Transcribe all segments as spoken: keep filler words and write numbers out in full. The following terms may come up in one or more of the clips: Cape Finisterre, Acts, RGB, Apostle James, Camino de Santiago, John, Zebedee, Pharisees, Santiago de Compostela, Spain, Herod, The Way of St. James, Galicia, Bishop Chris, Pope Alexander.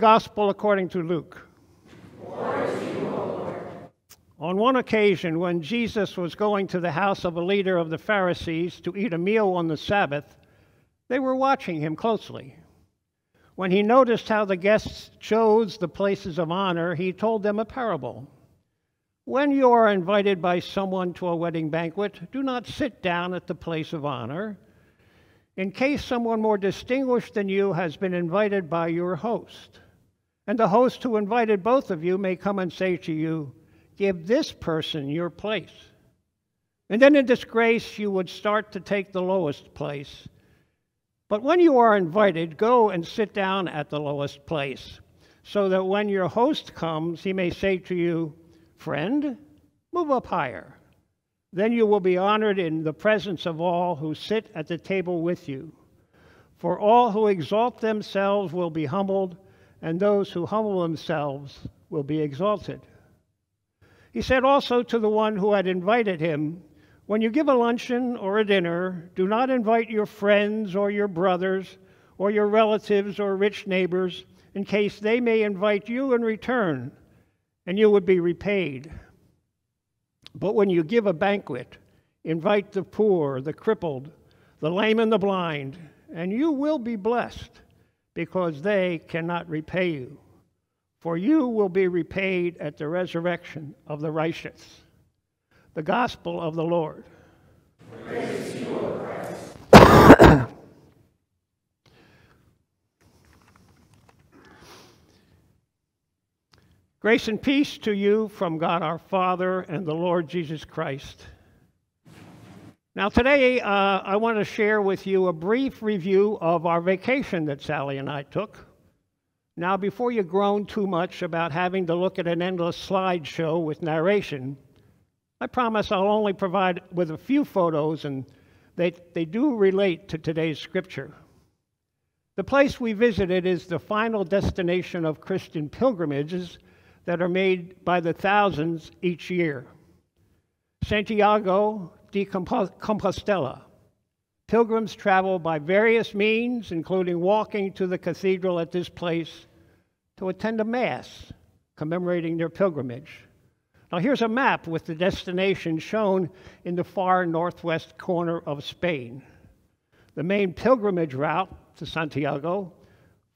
Gospel according to Luke. Glory to you, O Lord. On one occasion, when Jesus was going to the house of a leader of the Pharisees to eat a meal on the Sabbath, they were watching him closely. When he noticed how the guests chose the places of honor, he told them a parable. When you are invited by someone to a wedding banquet, do not sit down at the place of honor, in case someone more distinguished than you has been invited by your host. And the host who invited both of you may come and say to you, "Give this person your place." And then in disgrace you would start to take the lowest place. But when you are invited, go and sit down at the lowest place, so that when your host comes, he may say to you, "Friend, move up higher." Then you will be honored in the presence of all who sit at the table with you. For all who exalt themselves will be humbled, and those who humble themselves will be exalted. He said also to the one who had invited him, "When you give a luncheon or a dinner, do not invite your friends or your brothers or your relatives or rich neighbors, in case they may invite you in return, and you would be repaid. But when you give a banquet, invite the poor, the crippled, the lame, and the blind, and you will be blessed, because they cannot repay you. For you will be repaid at the resurrection of the righteous." The Gospel of the Lord. Praise to you, O Christ. Grace and peace to you from God our Father and the Lord Jesus Christ. Now today uh, I want to share with you a brief review of our vacation that Sally and I took. Now before you groan too much about having to look at an endless slideshow with narration, I promise I'll only provide with a few photos, and they, they do relate to today's scripture. The place we visited is the final destination of Christian pilgrimages that are made by the thousands each year. Santiago de Compostela. Pilgrims travel by various means, including walking to the cathedral at this place to attend a mass commemorating their pilgrimage. Now here's a map with the destination shown in the far northwest corner of Spain. The main pilgrimage route to Santiago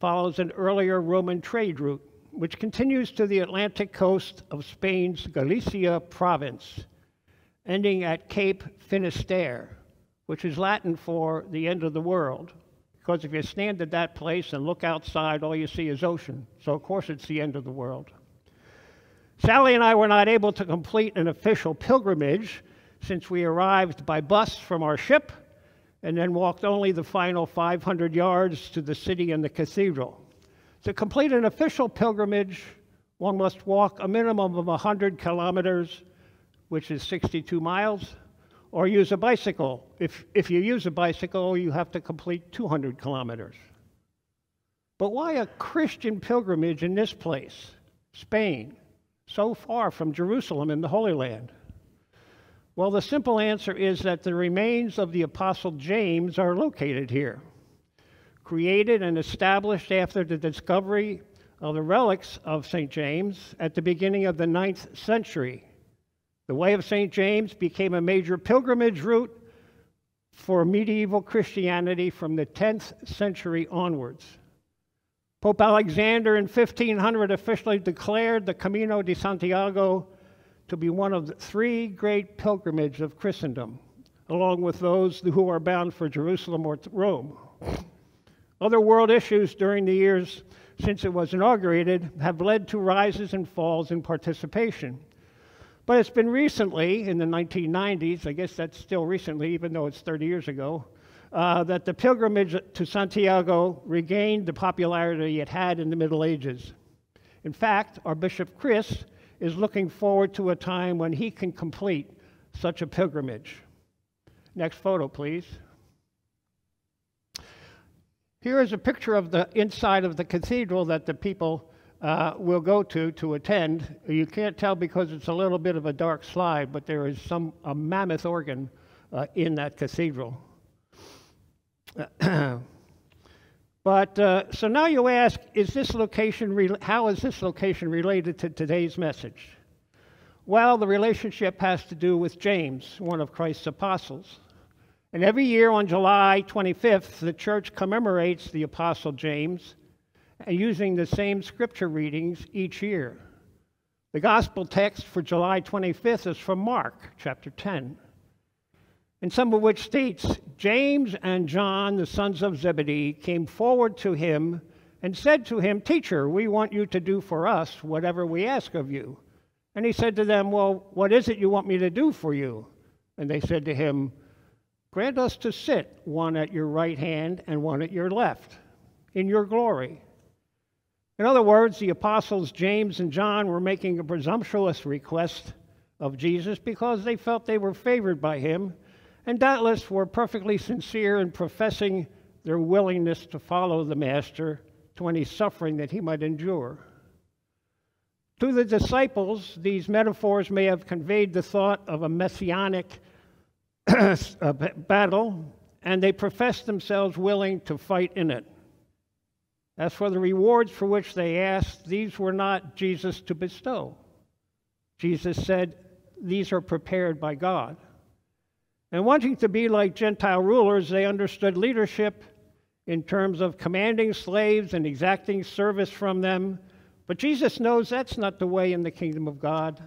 follows an earlier Roman trade route, which continues to the Atlantic coast of Spain's Galicia province, ending at Cape Finisterre, which is Latin for the end of the world. Because if you stand at that place and look outside, all you see is ocean. So of course it's the end of the world. Sally and I were not able to complete an official pilgrimage since we arrived by bus from our ship and then walked only the final five hundred yards to the city and the cathedral. To complete an official pilgrimage, one must walk a minimum of one hundred kilometers, which is sixty-two miles, or use a bicycle. If, if you use a bicycle, you have to complete two hundred kilometers. But why a Christian pilgrimage in this place, Spain? So far from Jerusalem in the Holy Land? Well, the simple answer is that the remains of the Apostle James are located here, created and established after the discovery of the relics of Saint James at the beginning of the ninth century. The Way of Saint James became a major pilgrimage route for medieval Christianity from the tenth century onwards. Pope Alexander in fifteen hundred officially declared the Camino de Santiago to be one of the three great pilgrimages of Christendom, along with those who are bound for Jerusalem or Rome. Other world issues during the years since it was inaugurated have led to rises and falls in participation. But it's been recently, in the nineteen nineties, I guess that's still recently, even though it's thirty years ago, Uh, that the pilgrimage to Santiago regained the popularity it had in the Middle Ages. In fact, our Bishop Chris is looking forward to a time when he can complete such a pilgrimage. Next photo, please. Here is a picture of the inside of the cathedral that the people uh, will go to to attend. You can't tell because it's a little bit of a dark slide, but there is some a mammoth organ uh, in that cathedral. But uh, so now you ask, is this location, how is this location related to today's message? Well, the relationship has to do with James, one of Christ's apostles. And every year on July twenty-fifth, the church commemorates the Apostle James, and using the same scripture readings each year. The gospel text for July twenty-fifth is from Mark chapter ten, and some of which states, James and John, the sons of Zebedee, came forward to him and said to him, "Teacher, we want you to do for us whatever we ask of you." And he said to them, "Well, what is it you want me to do for you?" And they said to him, "Grant us to sit, one at your right hand and one at your left, in your glory." In other words, the apostles James and John were making a presumptuous request of Jesus because they felt they were favored by him, and doubtless were perfectly sincere in professing their willingness to follow the Master to any suffering that he might endure. To the disciples, these metaphors may have conveyed the thought of a messianic a battle, and they professed themselves willing to fight in it. As for the rewards for which they asked, these were not Jesus to bestow. Jesus said, "These are prepared by God." And wanting to be like Gentile rulers, they understood leadership in terms of commanding slaves and exacting service from them. But Jesus knows that's not the way in the kingdom of God.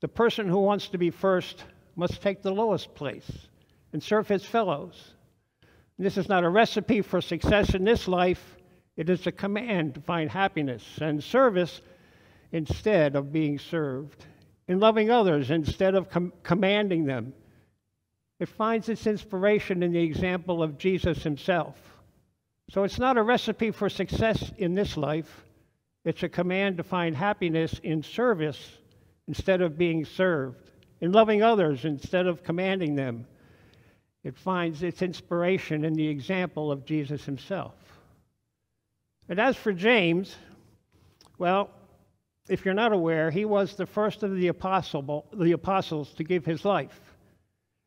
The person who wants to be first must take the lowest place and serve his fellows. And this is not a recipe for success in this life. It is a command to find happiness and service instead of being served, in loving others instead of com commanding them. It finds its inspiration in the example of Jesus himself. So it's not a recipe for success in this life. It's a command to find happiness in service instead of being served, in loving others instead of commanding them. It finds its inspiration in the example of Jesus himself. And as for James, well, if you're not aware, he was the first of the apostle, the apostles to give his life.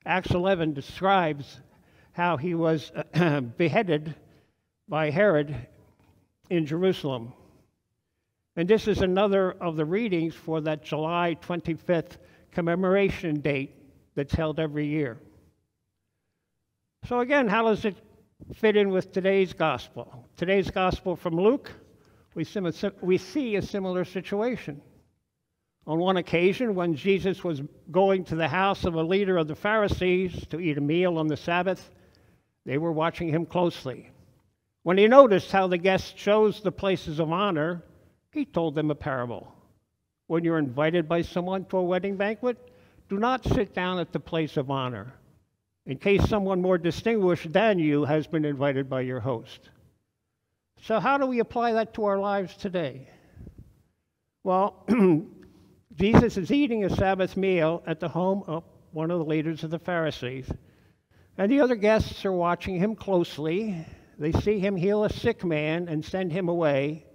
Acts eleven describes how he was beheaded by Herod in Jerusalem. And this is another of the readings for that July twenty-fifth commemoration date that's held every year. So again, how does it fit in with today's gospel? Today's gospel from Luke, we see a similar situation. On one occasion, when Jesus was going to the house of a leader of the Pharisees to eat a meal on the Sabbath, they were watching him closely. When he noticed how the guests chose the places of honor, he told them a parable. When you're invited by someone to a wedding banquet, do not sit down at the place of honor, in case someone more distinguished than you has been invited by your host. So how do we apply that to our lives today? Well, Jesus is eating a Sabbath meal at the home of one of the leaders of the Pharisees, and the other guests are watching him closely. They see him heal a sick man and send him away.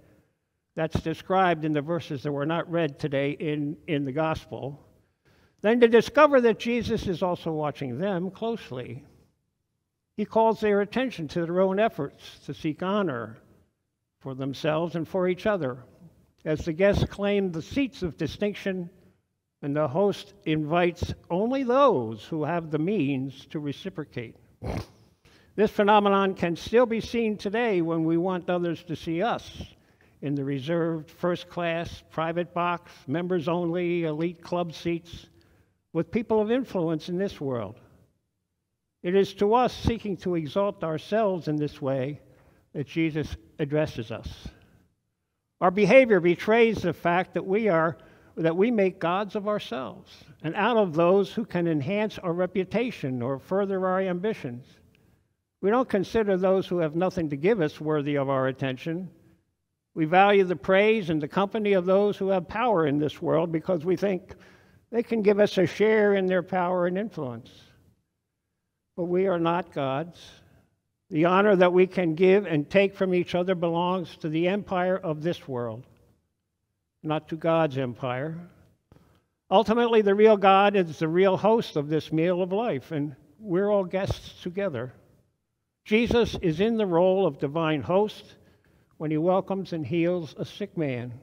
That's described in the verses that were not read today in, in the gospel. Then to discover that Jesus is also watching them closely, he calls their attention to their own efforts to seek honor for themselves and for each other, as the guests claim the seats of distinction, and the host invites only those who have the means to reciprocate. This phenomenon can still be seen today when we want others to see us in the reserved first-class, private box, members-only, elite club seats, with people of influence in this world. It is to us seeking to exalt ourselves in this way that Jesus addresses us. Our behavior betrays the fact that we are, that we make gods of ourselves, and out of those who can enhance our reputation or further our ambitions. We don't consider those who have nothing to give us worthy of our attention. We value the praise and the company of those who have power in this world because we think they can give us a share in their power and influence. But we are not gods. The honor that we can give and take from each other belongs to the empire of this world, not to God's empire. Ultimately, the real God is the real host of this meal of life, and we're all guests together. Jesus is in the role of divine host when he welcomes and heals a sick man.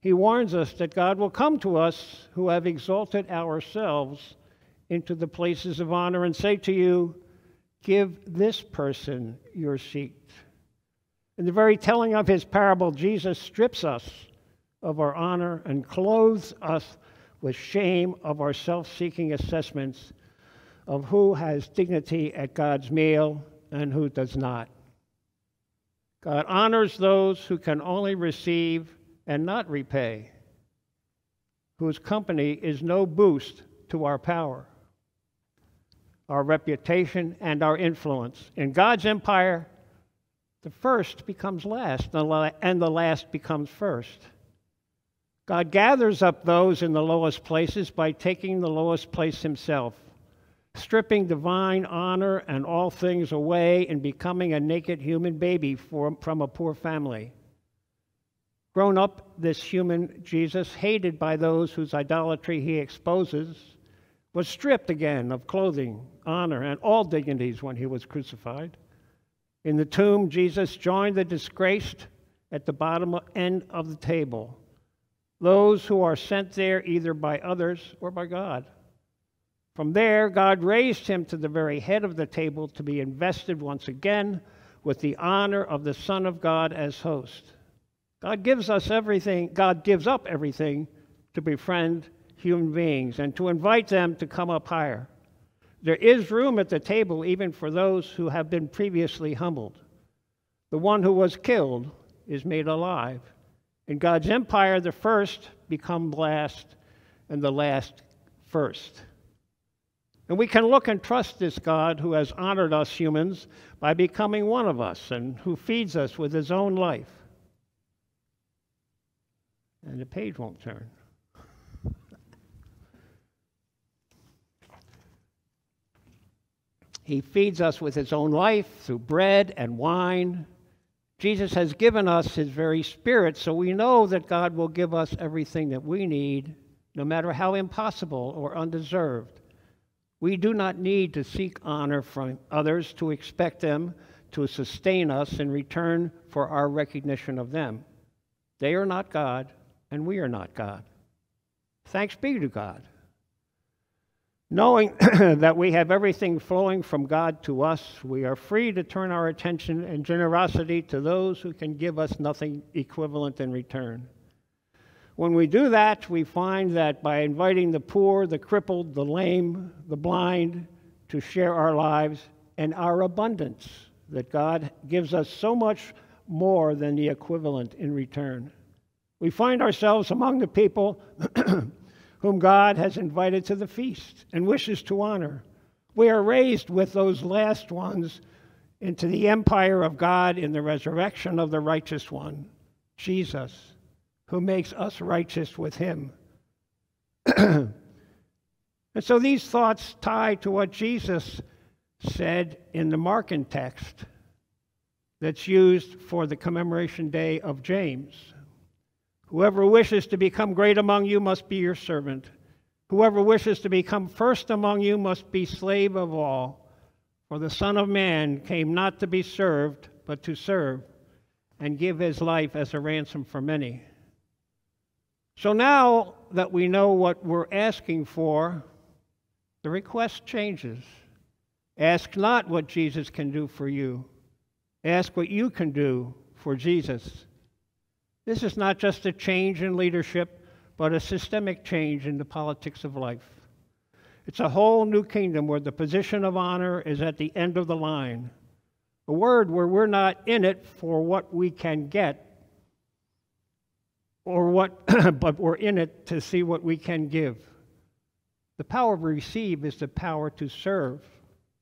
He warns us that God will come to us who have exalted ourselves into the places of honor and say to you, give this person your seat. In the very telling of his parable, Jesus strips us of our honor and clothes us with shame of our self-seeking assessments of who has dignity at God's meal and who does not. God honors those who can only receive and not repay, whose company is no boost to our power, our reputation, and our influence. In God's empire, the first becomes last, and the last becomes first. God gathers up those in the lowest places by taking the lowest place himself, stripping divine honor and all things away and becoming a naked human baby for, from a poor family. Grown up, this human Jesus, hated by those whose idolatry he exposes, was stripped again of clothing, honor, and all dignities when he was crucified. In the tomb, Jesus joined the disgraced at the bottom end of the table, those who are sent there either by others or by God. From there, God raised him to the very head of the table to be invested once again with the honor of the Son of God as host. God gives us everything, God gives up everything to befriend human beings and to invite them to come up higher. There is room at the table even for those who have been previously humbled. The one who was killed is made alive. In God's empire, the first become last, and the last first. And we can look and trust this God who has honored us humans by becoming one of us and who feeds us with his own life. And the page won't turn. He feeds us with his own life through bread and wine. Jesus has given us his very spirit, so we know that God will give us everything that we need, no matter how impossible or undeserved. We do not need to seek honor from others to expect them to sustain us in return for our recognition of them. They are not God, and we are not God. Thanks be to God. Knowing that we have everything flowing from God to us, we are free to turn our attention and generosity to those who can give us nothing equivalent in return. When we do that, we find that by inviting the poor, the crippled, the lame, the blind to share our lives and our abundance, that God gives us so much more than the equivalent in return. We find ourselves among the people whom God has invited to the feast and wishes to honor. We are raised with those last ones into the empire of God in the resurrection of the righteous one, Jesus, who makes us righteous with him. And so these thoughts tie to what Jesus said in the Markan text that's used for the commemoration day of James. Whoever wishes to become great among you must be your servant. Whoever wishes to become first among you must be slave of all. For the Son of Man came not to be served, but to serve, and give his life as a ransom for many. So now that we know what we're asking for, the request changes. Ask not what Jesus can do for you. Ask what you can do for Jesus. This is not just a change in leadership, but a systemic change in the politics of life. It's a whole new kingdom where the position of honor is at the end of the line, a word where we're not in it for what we can get, or what, but we're in it to see what we can give. The power to receive is the power to serve,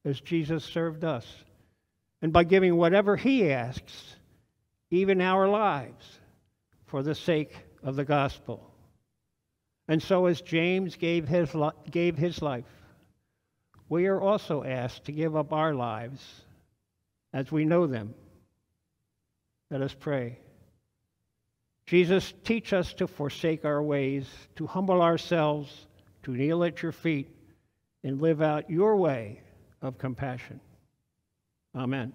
as Jesus served us, and by giving whatever he asks, even our lives, for the sake of the gospel. And so as James gave his, li gave his life, we are also asked to give up our lives as we know them. Let us pray. Jesus, teach us to forsake our ways, to humble ourselves, to kneel at your feet, and live out your way of compassion. Amen.